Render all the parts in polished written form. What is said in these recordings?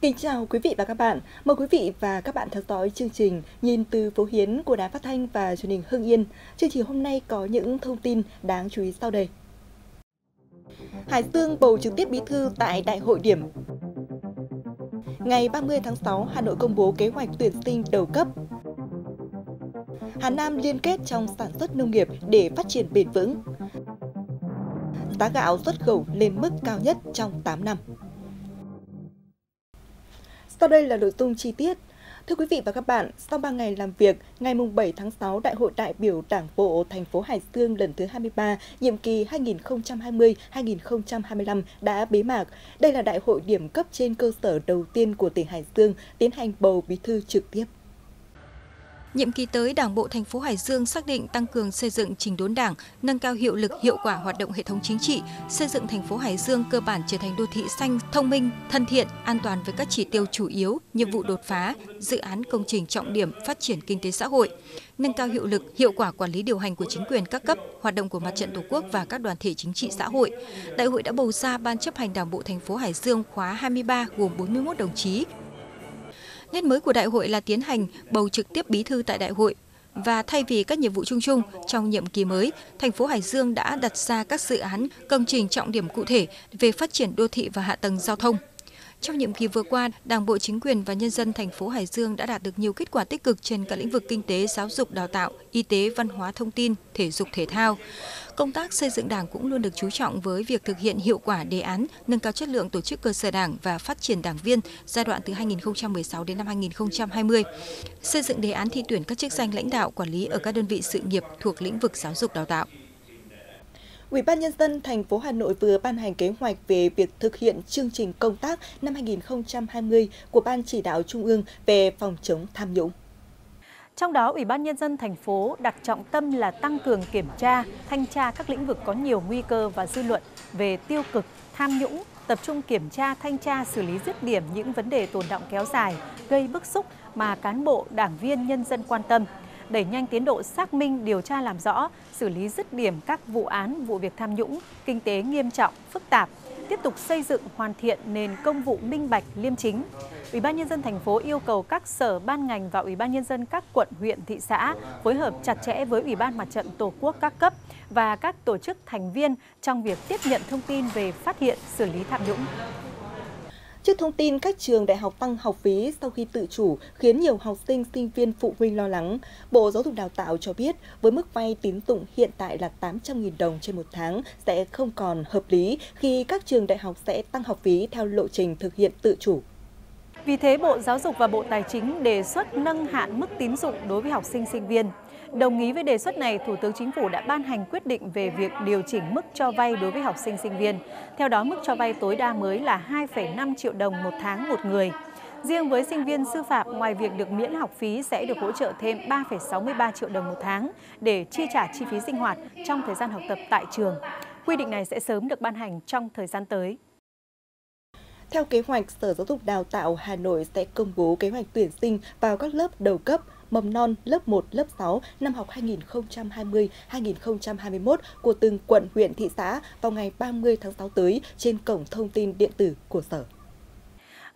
Kính chào quý vị và các bạn. Mời quý vị và các bạn theo dõi chương trình Nhìn Từ Phố Hiến của Đài Phát Thanh và Truyền hình Hưng Yên. Chương trình hôm nay có những thông tin đáng chú ý sau đây. Hải Dương bầu trực tiếp bí thư tại Đại hội điểm. Ngày 30 tháng 6, Hà Nội công bố kế hoạch tuyển sinh đầu cấp. Hà Nam liên kết trong sản xuất nông nghiệp để phát triển bền vững. Giá gạo xuất khẩu lên mức cao nhất trong 8 năm. Sau đây là nội dung chi tiết. Thưa quý vị và các bạn, sau 3 ngày làm việc, ngày 7 tháng 6, Đại hội đại biểu Đảng bộ thành phố Hải Dương lần thứ 23, nhiệm kỳ 2020-2025 đã bế mạc. Đây là đại hội điểm cấp trên cơ sở đầu tiên của tỉnh Hải Dương tiến hành bầu bí thư trực tiếp. Nhiệm kỳ tới, Đảng bộ thành phố Hải Dương xác định tăng cường xây dựng chỉnh đốn Đảng, nâng cao hiệu lực hiệu quả hoạt động hệ thống chính trị, xây dựng thành phố Hải Dương cơ bản trở thành đô thị xanh, thông minh, thân thiện, an toàn với các chỉ tiêu chủ yếu, nhiệm vụ đột phá, dự án công trình trọng điểm phát triển kinh tế xã hội, nâng cao hiệu lực hiệu quả quản lý điều hành của chính quyền các cấp, hoạt động của Mặt trận Tổ quốc và các đoàn thể chính trị xã hội. Đại hội đã bầu ra Ban chấp hành Đảng bộ thành phố Hải Dương khóa 23 gồm 41 đồng chí. Nét mới của đại hội là tiến hành bầu trực tiếp bí thư tại đại hội. Và thay vì các nhiệm vụ chung chung, trong nhiệm kỳ mới, thành phố Hải Dương đã đặt ra các dự án, công trình trọng điểm cụ thể về phát triển đô thị và hạ tầng giao thông. Trong nhiệm kỳ vừa qua, Đảng bộ, chính quyền và nhân dân thành phố Hải Dương đã đạt được nhiều kết quả tích cực trên các lĩnh vực kinh tế, giáo dục, đào tạo, y tế, văn hóa, thông tin, thể dục, thể thao. Công tác xây dựng Đảng cũng luôn được chú trọng với việc thực hiện hiệu quả đề án, nâng cao chất lượng tổ chức cơ sở Đảng và phát triển đảng viên giai đoạn từ 2016 đến năm 2020. Xây dựng đề án thi tuyển các chức danh lãnh đạo, quản lý ở các đơn vị sự nghiệp thuộc lĩnh vực giáo dục đào tạo. Ủy ban nhân dân thành phố Hà Nội vừa ban hành kế hoạch về việc thực hiện chương trình công tác năm 2020 của Ban Chỉ đạo Trung ương về phòng chống tham nhũng. Trong đó, Ủy ban nhân dân thành phố đặt trọng tâm là tăng cường kiểm tra, thanh tra các lĩnh vực có nhiều nguy cơ và dư luận về tiêu cực, tham nhũng, tập trung kiểm tra, thanh tra, xử lý dứt điểm những vấn đề tồn đọng kéo dài, gây bức xúc mà cán bộ, đảng viên, nhân dân quan tâm. Đẩy nhanh tiến độ xác minh, điều tra làm rõ, xử lý dứt điểm các vụ án, vụ việc tham nhũng, kinh tế nghiêm trọng, phức tạp, tiếp tục xây dựng hoàn thiện nền công vụ minh bạch, liêm chính. Ủy ban nhân dân thành phố yêu cầu các sở, ban ngành và Ủy ban nhân dân các quận, huyện, thị xã phối hợp chặt chẽ với Ủy ban Mặt trận Tổ quốc các cấp và các tổ chức thành viên trong việc tiếp nhận thông tin về phát hiện, xử lý tham nhũng. Trước thông tin các trường đại học tăng học phí sau khi tự chủ khiến nhiều học sinh, sinh viên, phụ huynh lo lắng, Bộ Giáo dục Đào tạo cho biết với mức vay tín dụng hiện tại là 800.000 đồng trên một tháng sẽ không còn hợp lý khi các trường đại học sẽ tăng học phí theo lộ trình thực hiện tự chủ. Vì thế, Bộ Giáo dục và Bộ Tài chính đề xuất nâng hạn mức tín dụng đối với học sinh, sinh viên. Đồng ý với đề xuất này, Thủ tướng Chính phủ đã ban hành quyết định về việc điều chỉnh mức cho vay đối với học sinh, sinh viên. Theo đó, mức cho vay tối đa mới là 2,5 triệu đồng một tháng một người. Riêng với sinh viên sư phạm, ngoài việc được miễn học phí sẽ được hỗ trợ thêm 3,63 triệu đồng một tháng để chi trả chi phí sinh hoạt trong thời gian học tập tại trường. Quy định này sẽ sớm được ban hành trong thời gian tới. Theo kế hoạch, Sở Giáo dục Đào tạo Hà Nội sẽ công bố kế hoạch tuyển sinh vào các lớp đầu cấp, mầm non, lớp 1, lớp 6 năm học 2020-2021 của từng quận, huyện, thị xã vào ngày 30 tháng 6 tới trên cổng thông tin điện tử của Sở.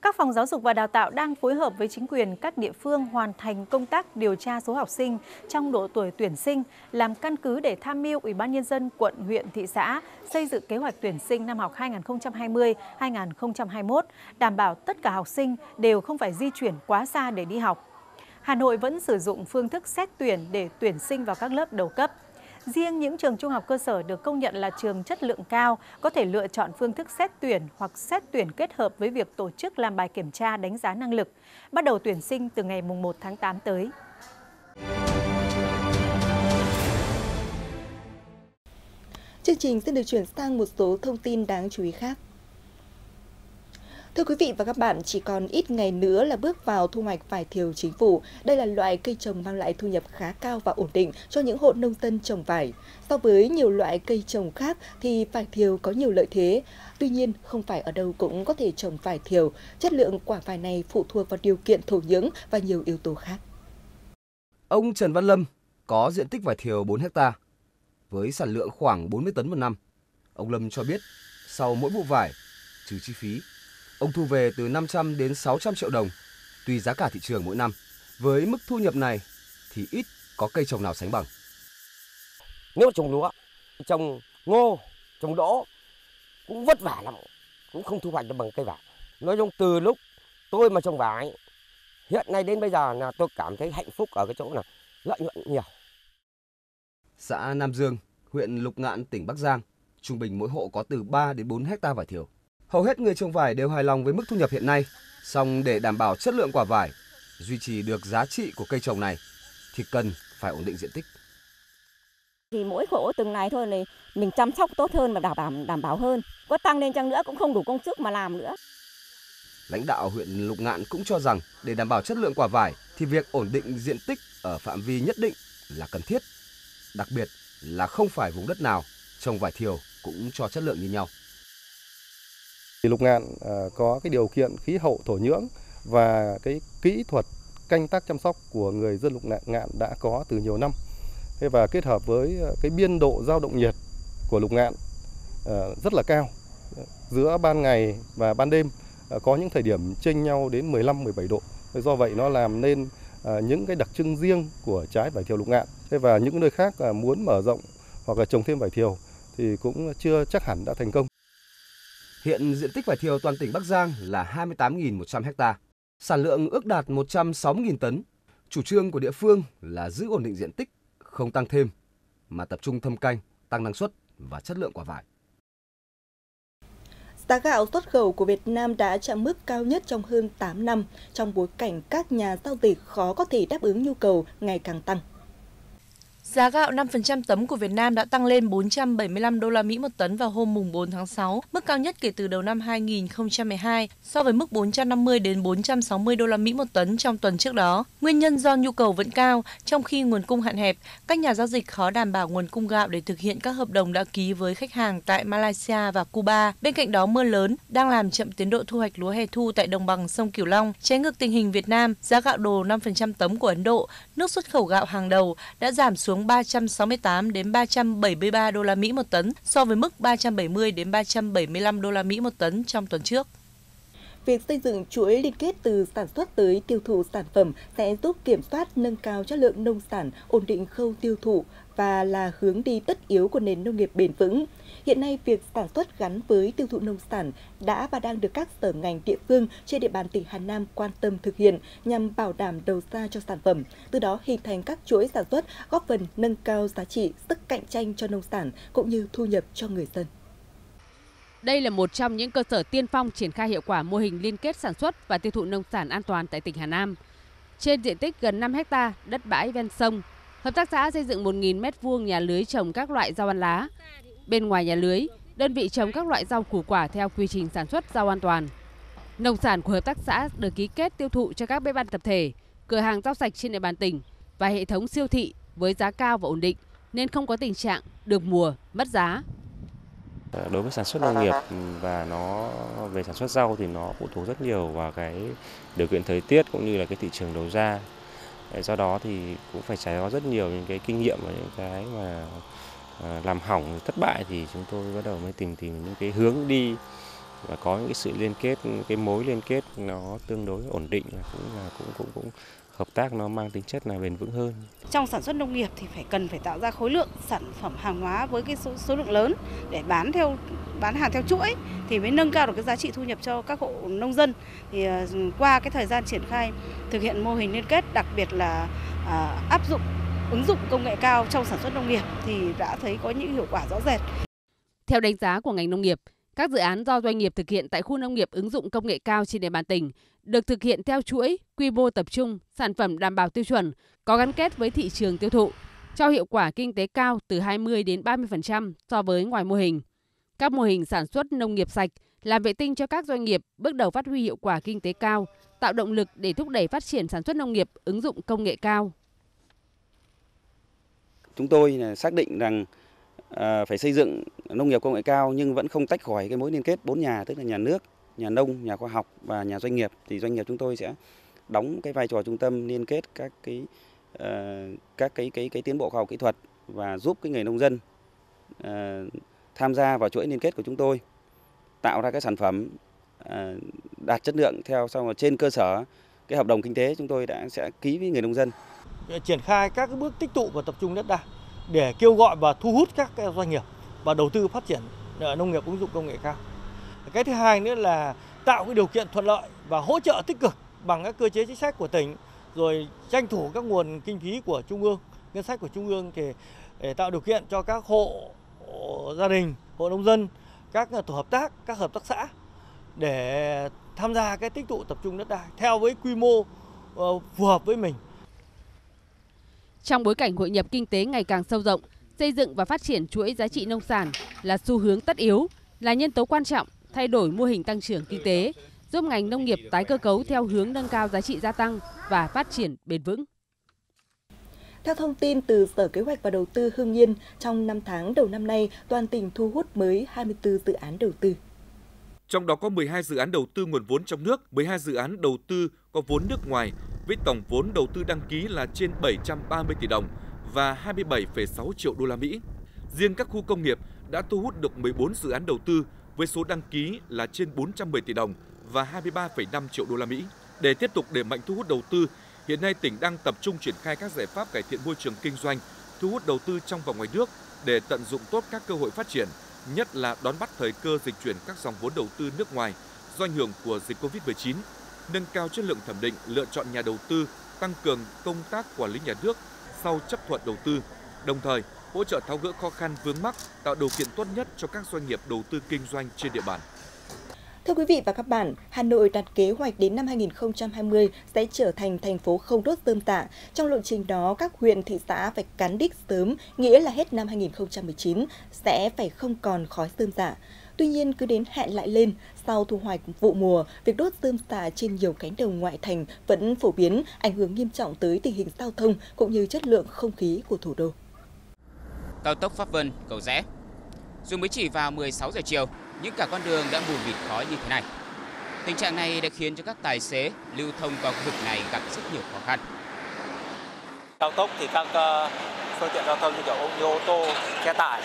Các phòng giáo dục và đào tạo đang phối hợp với chính quyền các địa phương hoàn thành công tác điều tra số học sinh trong độ tuổi tuyển sinh, làm căn cứ để tham mưu Ủy ban nhân dân quận, huyện, thị xã xây dựng kế hoạch tuyển sinh năm học 2020-2021, đảm bảo tất cả học sinh đều không phải di chuyển quá xa để đi học. Hà Nội vẫn sử dụng phương thức xét tuyển để tuyển sinh vào các lớp đầu cấp. Riêng những trường trung học cơ sở được công nhận là trường chất lượng cao có thể lựa chọn phương thức xét tuyển hoặc xét tuyển kết hợp với việc tổ chức làm bài kiểm tra đánh giá năng lực, bắt đầu tuyển sinh từ ngày 1 tháng 8 tới. Chương trình sẽ được chuyển sang một số thông tin đáng chú ý khác. Thưa quý vị và các bạn, chỉ còn ít ngày nữa là bước vào thu hoạch vải thiều chính phủ. Đây là loại cây trồng mang lại thu nhập khá cao và ổn định cho những hộ nông dân trồng vải. So với nhiều loại cây trồng khác thì vải thiều có nhiều lợi thế. Tuy nhiên, không phải ở đâu cũng có thể trồng vải thiều. Chất lượng quả vải này phụ thuộc vào điều kiện thổ nhưỡng và nhiều yếu tố khác. Ông Trần Văn Lâm có diện tích vải thiều 4 ha, với sản lượng khoảng 40 tấn một năm. Ông Lâm cho biết, sau mỗi vụ vải, trừ chi phí, Ông thu về từ 500 đến 600 triệu đồng, tùy giá cả thị trường mỗi năm. Với mức thu nhập này thì ít có cây trồng nào sánh bằng. Nếu trồng lúa, trồng ngô, trồng đỗ cũng vất vả lắm, cũng không thu hoạch được bằng cây vải. Nói chung từ lúc tôi mà trồng vải hiện nay đến bây giờ là tôi cảm thấy hạnh phúc ở cái chỗ là lợi nhuận nhiều. Xã Nam Dương, huyện Lục Ngạn, tỉnh Bắc Giang, trung bình mỗi hộ có từ 3 đến 4 hectare vải thiều. Hầu hết người trồng vải đều hài lòng với mức thu nhập hiện nay, song để đảm bảo chất lượng quả vải, duy trì được giá trị của cây trồng này thì cần phải ổn định diện tích. Thì mỗi hộ từng này thôi này mình chăm sóc tốt hơn và đảm bảo hơn. Có tăng lên chăng nữa cũng không đủ công sức mà làm nữa. Lãnh đạo huyện Lục Ngạn cũng cho rằng để đảm bảo chất lượng quả vải thì việc ổn định diện tích ở phạm vi nhất định là cần thiết. Đặc biệt là không phải vùng đất nào trồng vải thiều cũng cho chất lượng như nhau. Lục Ngạn có cái điều kiện khí hậu thổ nhưỡng và cái kỹ thuật canh tác chăm sóc của người dân Lục Ngạn đã có từ nhiều năm. Thế và kết hợp với cái biên độ dao động nhiệt của Lục Ngạn rất là cao, giữa ban ngày và ban đêm có những thời điểm chênh nhau đến 15-17 độ. Do vậy nó làm nên những cái đặc trưng riêng của trái vải thiều Lục Ngạn. Thế và những nơi khác muốn mở rộng hoặc là trồng thêm vải thiều thì cũng chưa chắc hẳn đã thành công. Hiện diện tích vải thiều toàn tỉnh Bắc Giang là 28.100 ha, sản lượng ước đạt 160.000 tấn. Chủ trương của địa phương là giữ ổn định diện tích, không tăng thêm, mà tập trung thâm canh, tăng năng suất và chất lượng quả vải. Giá gạo xuất khẩu của Việt Nam đã chạm mức cao nhất trong hơn 8 năm, trong bối cảnh các nhà giao dịch khó có thể đáp ứng nhu cầu ngày càng tăng. Giá gạo 5% tấm của Việt Nam đã tăng lên 475 đô la Mỹ một tấn vào hôm mùng 4 tháng 6, mức cao nhất kể từ đầu năm 2012 so với mức 450 đến 460 đô la Mỹ một tấn trong tuần trước đó. Nguyên nhân do nhu cầu vẫn cao, trong khi nguồn cung hạn hẹp, các nhà giao dịch khó đảm bảo nguồn cung gạo để thực hiện các hợp đồng đã ký với khách hàng tại Malaysia và Cuba. Bên cạnh đó, mưa lớn đang làm chậm tiến độ thu hoạch lúa hè thu tại đồng bằng sông Cửu Long. Trái ngược tình hình Việt Nam, giá gạo đồ 5% tấm của Ấn Độ, nước xuất khẩu gạo hàng đầu, đã giảm xuống 368 đến 373 đô la Mỹ một tấn so với mức 370 đến 375 đô la Mỹ một tấn trong tuần trước. Việc xây dựng chuỗi liên kết từ sản xuất tới tiêu thụ sản phẩm sẽ giúp kiểm soát nâng cao chất lượng nông sản, ổn định khâu tiêu thụ và là hướng đi tất yếu của nền nông nghiệp bền vững. Hiện nay, việc sản xuất gắn với tiêu thụ nông sản đã và đang được các sở ngành địa phương trên địa bàn tỉnh Hà Nam quan tâm thực hiện nhằm bảo đảm đầu ra cho sản phẩm, từ đó hình thành các chuỗi sản xuất góp phần nâng cao giá trị, sức cạnh tranh cho nông sản cũng như thu nhập cho người dân. Đây là một trong những cơ sở tiên phong triển khai hiệu quả mô hình liên kết sản xuất và tiêu thụ nông sản an toàn tại tỉnh Hà Nam. Trên diện tích gần 5 ha đất bãi ven sông, hợp tác xã xây dựng 1.000 m2 nhà lưới trồng các loại rau ăn lá. Bên ngoài nhà lưới, đơn vị trồng các loại rau củ quả theo quy trình sản xuất rau an toàn. Nông sản của hợp tác xã được ký kết tiêu thụ cho các bếp ăn tập thể, cửa hàng rau sạch trên địa bàn tỉnh và hệ thống siêu thị với giá cao và ổn định nên không có tình trạng được mùa, mất giá. Đối với sản xuất nông nghiệp và nó về sản xuất rau thì nó phụ thuộc rất nhiều vào cái điều kiện thời tiết cũng như là cái thị trường đầu ra. Do đó thì cũng phải trải qua rất nhiều những cái kinh nghiệm và những cái mà làm hỏng thất bại thì chúng tôi bắt đầu mới tìm những cái hướng đi và có những cái sự liên kết, cái mối liên kết nó tương đối ổn định và cũng hợp tác nó mang tính chất là bền vững hơn. Trong sản xuất nông nghiệp thì cần phải tạo ra khối lượng sản phẩm hàng hóa với cái số lượng lớn để bán hàng theo chuỗi thì mới nâng cao được cái giá trị thu nhập cho các hộ nông dân. Thì qua cái thời gian triển khai thực hiện mô hình liên kết, đặc biệt là ứng dụng công nghệ cao trong sản xuất nông nghiệp thì đã thấy có những hiệu quả rõ rệt. Theo đánh giá của ngành nông nghiệp, các dự án do doanh nghiệp thực hiện tại khu nông nghiệp ứng dụng công nghệ cao trên địa bàn tỉnh được thực hiện theo chuỗi, quy mô tập trung, sản phẩm đảm bảo tiêu chuẩn, có gắn kết với thị trường tiêu thụ, cho hiệu quả kinh tế cao từ 20 đến 30% so với ngoài mô hình. Các mô hình sản xuất nông nghiệp sạch làm vệ tinh cho các doanh nghiệp bước đầu phát huy hiệu quả kinh tế cao, tạo động lực để thúc đẩy phát triển sản xuất nông nghiệp ứng dụng công nghệ cao. Chúng tôi xác định rằng phải xây dựng nông nghiệp công nghệ cao nhưng vẫn không tách khỏi cái mối liên kết 4 nhà, tức là nhà nước, nhà nông, nhà khoa học và nhà doanh nghiệp. Thì doanh nghiệp chúng tôi sẽ đóng cái vai trò trung tâm liên kết các cái tiến bộ khoa học kỹ thuật và giúp cái người nông dân tham gia vào chuỗi liên kết của chúng tôi, tạo ra các sản phẩm đạt chất lượng theo xong rồi trên cơ sở cái hợp đồng kinh tế chúng tôi sẽ ký với người nông dân. Triển khai các bước tích tụ và tập trung đất đai để kêu gọi và thu hút các doanh nghiệp và đầu tư phát triển nông nghiệp ứng dụng công nghệ cao. Cái thứ hai nữa là tạo cái điều kiện thuận lợi và hỗ trợ tích cực bằng các cơ chế chính sách của tỉnh, rồi tranh thủ các nguồn kinh phí của trung ương, ngân sách của trung ương để tạo điều kiện cho các hộ gia đình, hộ nông dân, các tổ hợp tác, các hợp tác xã để tham gia cái tích tụ tập trung đất đai theo với quy mô phù hợp với mình. Trong bối cảnh hội nhập kinh tế ngày càng sâu rộng, xây dựng và phát triển chuỗi giá trị nông sản là xu hướng tất yếu, là nhân tố quan trọng thay đổi mô hình tăng trưởng kinh tế, giúp ngành nông nghiệp tái cơ cấu theo hướng nâng cao giá trị gia tăng và phát triển bền vững. Theo thông tin từ Sở Kế hoạch và Đầu tư Hưng Yên, trong 5 tháng đầu năm nay, toàn tỉnh thu hút mới 24 dự án đầu tư. Trong đó có 12 dự án đầu tư nguồn vốn trong nước, 12 dự án đầu tư có vốn nước ngoài, với tổng vốn đầu tư đăng ký là trên 730 tỷ đồng và 27,6 triệu đô la Mỹ. Riêng các khu công nghiệp đã thu hút được 14 dự án đầu tư với số đăng ký là trên 410 tỷ đồng và 23,5 triệu đô la Mỹ. Để tiếp tục đẩy mạnh thu hút đầu tư, hiện nay tỉnh đang tập trung triển khai các giải pháp cải thiện môi trường kinh doanh, thu hút đầu tư trong và ngoài nước để tận dụng tốt các cơ hội phát triển, nhất là đón bắt thời cơ dịch chuyển các dòng vốn đầu tư nước ngoài do ảnh hưởng của dịch Covid-19, nâng cao chất lượng thẩm định, lựa chọn nhà đầu tư, tăng cường công tác quản lý nhà nước sau chấp thuận đầu tư, đồng thời hỗ trợ tháo gỡ khó khăn vướng mắc, tạo điều kiện tốt nhất cho các doanh nghiệp đầu tư kinh doanh trên địa bàn. Thưa quý vị và các bạn, Hà Nội đặt kế hoạch đến năm 2020 sẽ trở thành thành phố không đốt rơm rạ. Trong lộ trình đó, các huyện, thị xã phải cán đích sớm, nghĩa là hết năm 2019 sẽ phải không còn khói rơm rạ. Tuy nhiên, cứ đến hẹn lại lên, sau thu hoạch vụ mùa, việc đốt rơm rạ trên nhiều cánh đồng ngoại thành vẫn phổ biến, ảnh hưởng nghiêm trọng tới tình hình giao thông cũng như chất lượng không khí của thủ đô. Cao tốc Pháp Vân, Cầu Giẽ. Dù mới chỉ vào 16 giờ chiều, nhưng cả con đường đã mù mịt khói như thế này. Tình trạng này đã khiến cho các tài xế lưu thông qua khu vực này gặp rất nhiều khó khăn. Cao tốc thì các phương tiện giao thông như kiểu ô tô, xe tải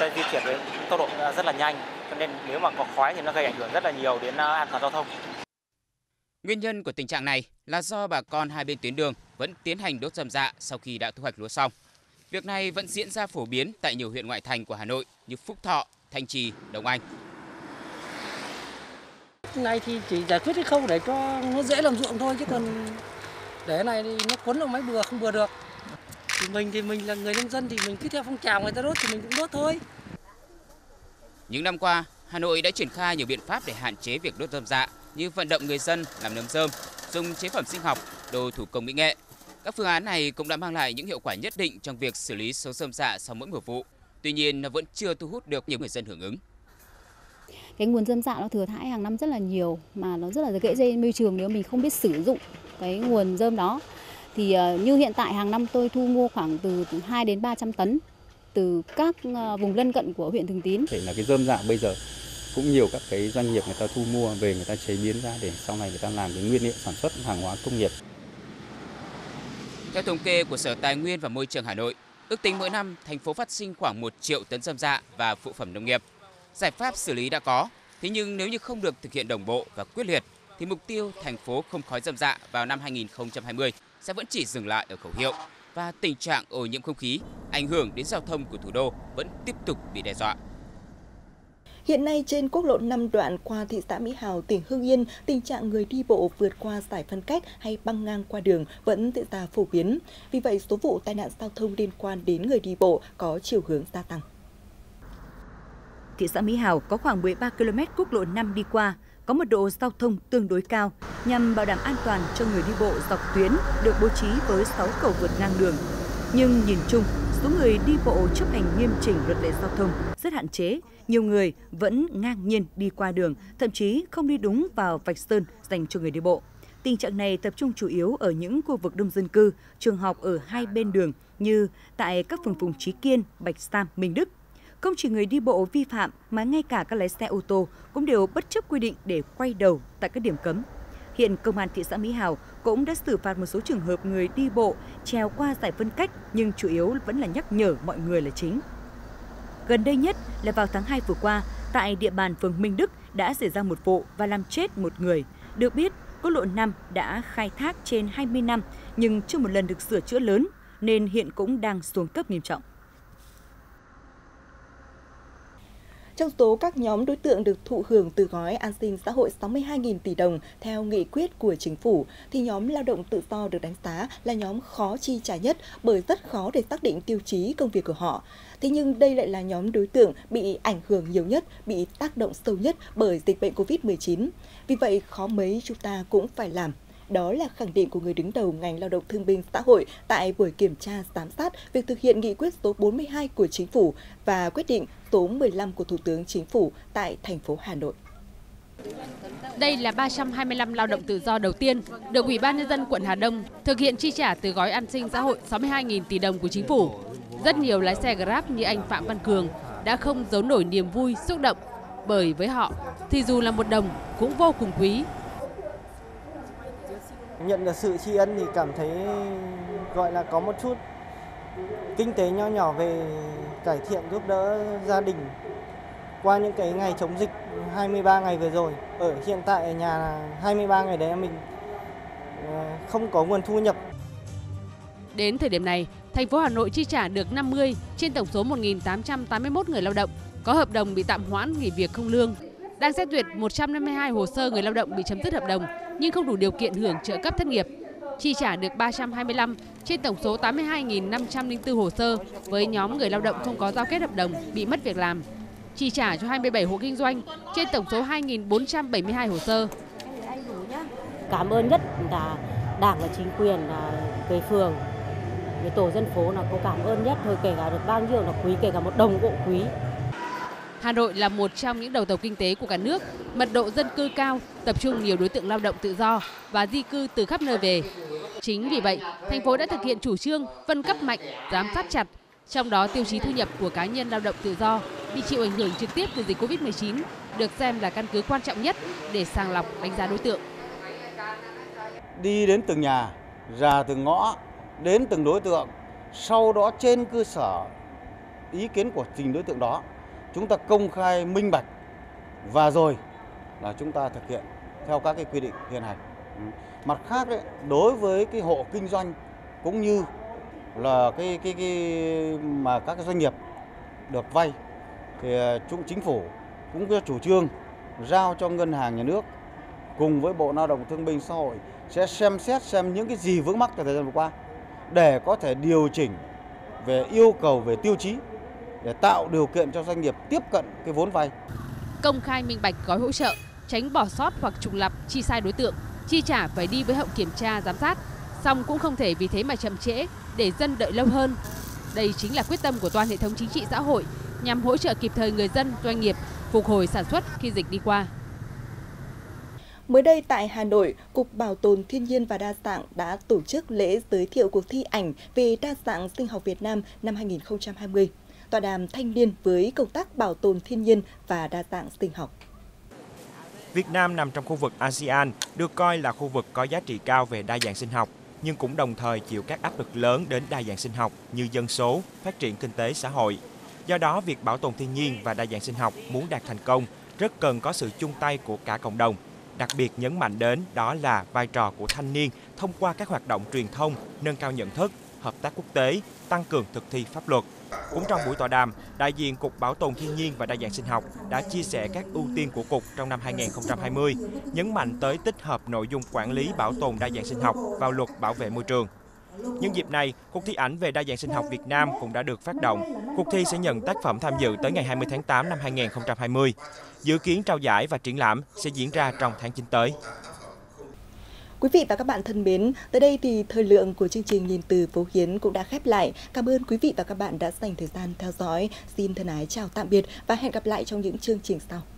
sẽ di chuyển với tốc độ rất là nhanh, cho nên nếu mà có khói thì nó gây ảnh hưởng rất là nhiều đến an toàn giao thông. Nguyên nhân của tình trạng này là do bà con hai bên tuyến đường vẫn tiến hành đốt rơm rạ sau khi đã thu hoạch lúa xong. Việc này vẫn diễn ra phổ biến tại nhiều huyện ngoại thành của Hà Nội như Phúc Thọ, Thanh Trì, Đồng Anh. Này thì chỉ giải quyết cái khâu để cho nó dễ làm ruộng thôi, chứ còn để này thì nó cuốn vào máy bừa không bừa được. Thì mình là người nông dân thì mình cứ theo phong trào người ta đốt thì mình cũng đốt thôi. Những năm qua, Hà Nội đã triển khai nhiều biện pháp để hạn chế việc đốt rơm rạ như vận động người dân làm nấm rơm, dùng chế phẩm sinh học, đồ thủ công mỹ nghệ. Các phương án này cũng đã mang lại những hiệu quả nhất định trong việc xử lý số rơm rạ sau mỗi mùa vụ. Tuy nhiên, nó vẫn chưa thu hút được nhiều người dân hưởng ứng. Cái nguồn rơm rạ nó thừa thãi hàng năm rất là nhiều, mà nó rất là dễ gây môi trường nếu mình không biết sử dụng cái nguồn rơm đó. Thì như hiện tại hàng năm tôi thu mua khoảng từ 2 đến 300 tấn từ các vùng lân cận của huyện Thường Tín. Thế là cái rơm rạ bây giờ cũng nhiều các cái doanh nghiệp người ta thu mua về người ta chế biến ra để sau này người ta làm cái nguyên liệu sản xuất hàng hóa công nghiệp. Theo thống kê của Sở Tài nguyên và Môi trường Hà Nội, ước tính mỗi năm thành phố phát sinh khoảng 1 triệu tấn rơm rạ và phụ phẩm nông nghiệp. Giải pháp xử lý đã có, thế nhưng nếu như không được thực hiện đồng bộ và quyết liệt thì mục tiêu thành phố không khói rơm rạ vào năm 2020 sẽ vẫn chỉ dừng lại ở khẩu hiệu và tình trạng ô nhiễm không khí, ảnh hưởng đến giao thông của thủ đô vẫn tiếp tục bị đe dọa. Hiện nay trên quốc lộ 5 đoạn qua thị xã Mỹ Hào, tỉnh Hưng Yên, tình trạng người đi bộ vượt qua giải phân cách hay băng ngang qua đường vẫn diễn ra phổ biến. Vì vậy, số vụ tai nạn giao thông liên quan đến người đi bộ có chiều hướng gia tăng. Thị xã Mỹ Hào có khoảng 13 km quốc lộ 5 đi qua, có mật độ giao thông tương đối cao. Nhằm bảo đảm an toàn cho người đi bộ dọc tuyến được bố trí với 6 cầu vượt ngang đường. Nhưng nhìn chung, số người đi bộ chấp hành nghiêm chỉnh luật lệ giao thông rất hạn chế, nhiều người vẫn ngang nhiên đi qua đường, thậm chí không đi đúng vào vạch sơn dành cho người đi bộ. Tình trạng này tập trung chủ yếu ở những khu vực đông dân cư, trường học ở hai bên đường như tại các phường Phùng Chí Kiên, Bạch Sam, Minh Đức. Không chỉ người đi bộ vi phạm mà ngay cả các lái xe ô tô cũng đều bất chấp quy định để quay đầu tại các điểm cấm. Hiện Công an thị xã Mỹ Hào cũng đã xử phạt một số trường hợp người đi bộ trèo qua giải phân cách nhưng chủ yếu vẫn là nhắc nhở mọi người là chính. Gần đây nhất là vào tháng 2 vừa qua, Tại địa bàn phường Minh Đức đã xảy ra một vụ và làm chết một người. Được biết, quốc lộ 5 đã khai thác trên 20 năm nhưng chưa một lần được sửa chữa lớn nên hiện cũng đang xuống cấp nghiêm trọng. Trong số các nhóm đối tượng được thụ hưởng từ gói an sinh xã hội 62.000 tỷ đồng theo nghị quyết của chính phủ, thì nhóm lao động tự do được đánh giá là nhóm khó chi trả nhất bởi rất khó để xác định tiêu chí công việc của họ. Thế nhưng đây lại là nhóm đối tượng bị ảnh hưởng nhiều nhất, bị tác động sâu nhất bởi dịch bệnh COVID-19. Vì vậy, khó mấy chúng ta cũng phải làm. Đó là khẳng định của người đứng đầu ngành lao động thương binh xã hội tại buổi kiểm tra giám sát việc thực hiện nghị quyết số 42 của Chính phủ và quyết định số 15 của Thủ tướng Chính phủ tại thành phố Hà Nội. Đây là 325 lao động tự do đầu tiên được Ủy ban Nhân dân quận Hà Đông thực hiện chi trả từ gói an sinh xã hội 62.000 tỷ đồng của Chính phủ. Rất nhiều lái xe Grab như anh Phạm Văn Cường đã không giấu nổi niềm vui, xúc động bởi với họ thì dù là một đồng cũng vô cùng quý. Nhận được sự tri ân thì cảm thấy gọi là có một chút kinh tế nho nhỏ về cải thiện giúp đỡ gia đình qua những cái ngày chống dịch 23 ngày vừa rồi. Ở hiện tại ở nhà 23 ngày đấy mình không có nguồn thu nhập. Đến thời điểm này, thành phố Hà Nội chi trả được 50 trên tổng số 1.881 người lao động có hợp đồng bị tạm hoãn nghỉ việc không lương. Đang xét duyệt 152 hồ sơ người lao động bị chấm dứt hợp đồng nhưng không đủ điều kiện hưởng trợ cấp thất nghiệp. Chi trả được 325 trên tổng số 82.504 hồ sơ với nhóm người lao động không có giao kết hợp đồng bị mất việc làm. Chi trả cho 27 hộ kinh doanh trên tổng số 2.472 hồ sơ. Cảm ơn nhất là Đảng và chính quyền về phường, về tổ dân phố là cô cảm ơn nhất thôi, kể cả được bao nhiêu là quý, kể cả một đồng cũng quý. Hà Nội là một trong những đầu tàu kinh tế của cả nước, mật độ dân cư cao, tập trung nhiều đối tượng lao động tự do và di cư từ khắp nơi về. Chính vì vậy, thành phố đã thực hiện chủ trương phân cấp mạnh, giám sát chặt, trong đó tiêu chí thu nhập của cá nhân lao động tự do bị chịu ảnh hưởng trực tiếp từ dịch Covid-19 được xem là căn cứ quan trọng nhất để sàng lọc đánh giá đối tượng. Đi đến từng nhà, ra từng ngõ, đến từng đối tượng, sau đó trên cơ sở ý kiến của từng đối tượng đó, chúng ta công khai minh bạch và rồi là chúng ta thực hiện theo các cái quy định hiện hành. Mặt khác đấy, đối với cái hộ kinh doanh cũng như là mà các doanh nghiệp được vay thì chính phủ cũng có chủ trương giao cho Ngân hàng Nhà nước cùng với Bộ Lao động Thương binh Xã hội sẽ xem xét xem những cái gì vướng mắc trong thời gian vừa qua để có thể điều chỉnh về yêu cầu về tiêu chí để tạo điều kiện cho doanh nghiệp tiếp cận cái vốn vay. Công khai minh bạch gói hỗ trợ, tránh bỏ sót hoặc trùng lặp chi sai đối tượng, chi trả phải đi với hậu kiểm tra giám sát, song cũng không thể vì thế mà chậm trễ để dân đợi lâu hơn. Đây chính là quyết tâm của toàn hệ thống chính trị xã hội nhằm hỗ trợ kịp thời người dân, doanh nghiệp phục hồi sản xuất khi dịch đi qua. Mới đây tại Hà Nội, Cục Bảo tồn Thiên nhiên và Đa dạng đã tổ chức lễ giới thiệu cuộc thi ảnh về đa dạng sinh học Việt Nam năm 2020. Tọa đàm thanh niên với công tác bảo tồn thiên nhiên và đa dạng sinh học. Việt Nam nằm trong khu vực ASEAN, được coi là khu vực có giá trị cao về đa dạng sinh học, nhưng cũng đồng thời chịu các áp lực lớn đến đa dạng sinh học như dân số, phát triển kinh tế xã hội. Do đó, việc bảo tồn thiên nhiên và đa dạng sinh học muốn đạt thành công rất cần có sự chung tay của cả cộng đồng. Đặc biệt nhấn mạnh đến đó là vai trò của thanh niên thông qua các hoạt động truyền thông, nâng cao nhận thức, hợp tác quốc tế, tăng cường thực thi pháp luật. Cũng trong buổi tọa đàm, đại diện Cục Bảo tồn Thiên nhiên và Đa dạng sinh học đã chia sẻ các ưu tiên của Cục trong năm 2020, nhấn mạnh tới tích hợp nội dung quản lý bảo tồn đa dạng sinh học vào Luật Bảo vệ Môi trường. Nhân dịp này, cuộc thi ảnh về đa dạng sinh học Việt Nam cũng đã được phát động. Cuộc thi sẽ nhận tác phẩm tham dự tới ngày 20 tháng 8 năm 2020. Dự kiến trao giải và triển lãm sẽ diễn ra trong tháng 9 tới. Quý vị và các bạn thân mến, tới đây thì thời lượng của chương trình Nhìn từ Phố Hiến cũng đã khép lại. Cảm ơn quý vị và các bạn đã dành thời gian theo dõi. Xin thân ái chào tạm biệt và hẹn gặp lại trong những chương trình sau.